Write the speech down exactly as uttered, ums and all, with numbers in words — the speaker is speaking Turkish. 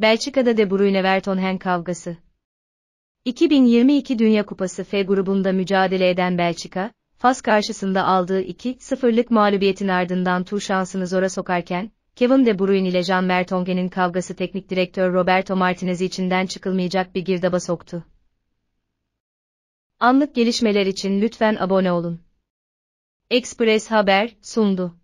Belçika'da De Bruyne-Vertonghen kavgası. iki bin yirmi iki Dünya Kupası F grubunda mücadele eden Belçika, Fas karşısında aldığı iki sıfırlık mağlubiyetin ardından tur şansını zora sokarken, Kevin De Bruyne ile Jan Vertonghen'in kavgası teknik direktör Roberto Martinez'i içinden çıkılmayacak bir girdaba soktu. Anlık gelişmeler için lütfen abone olun. Express Haber sundu.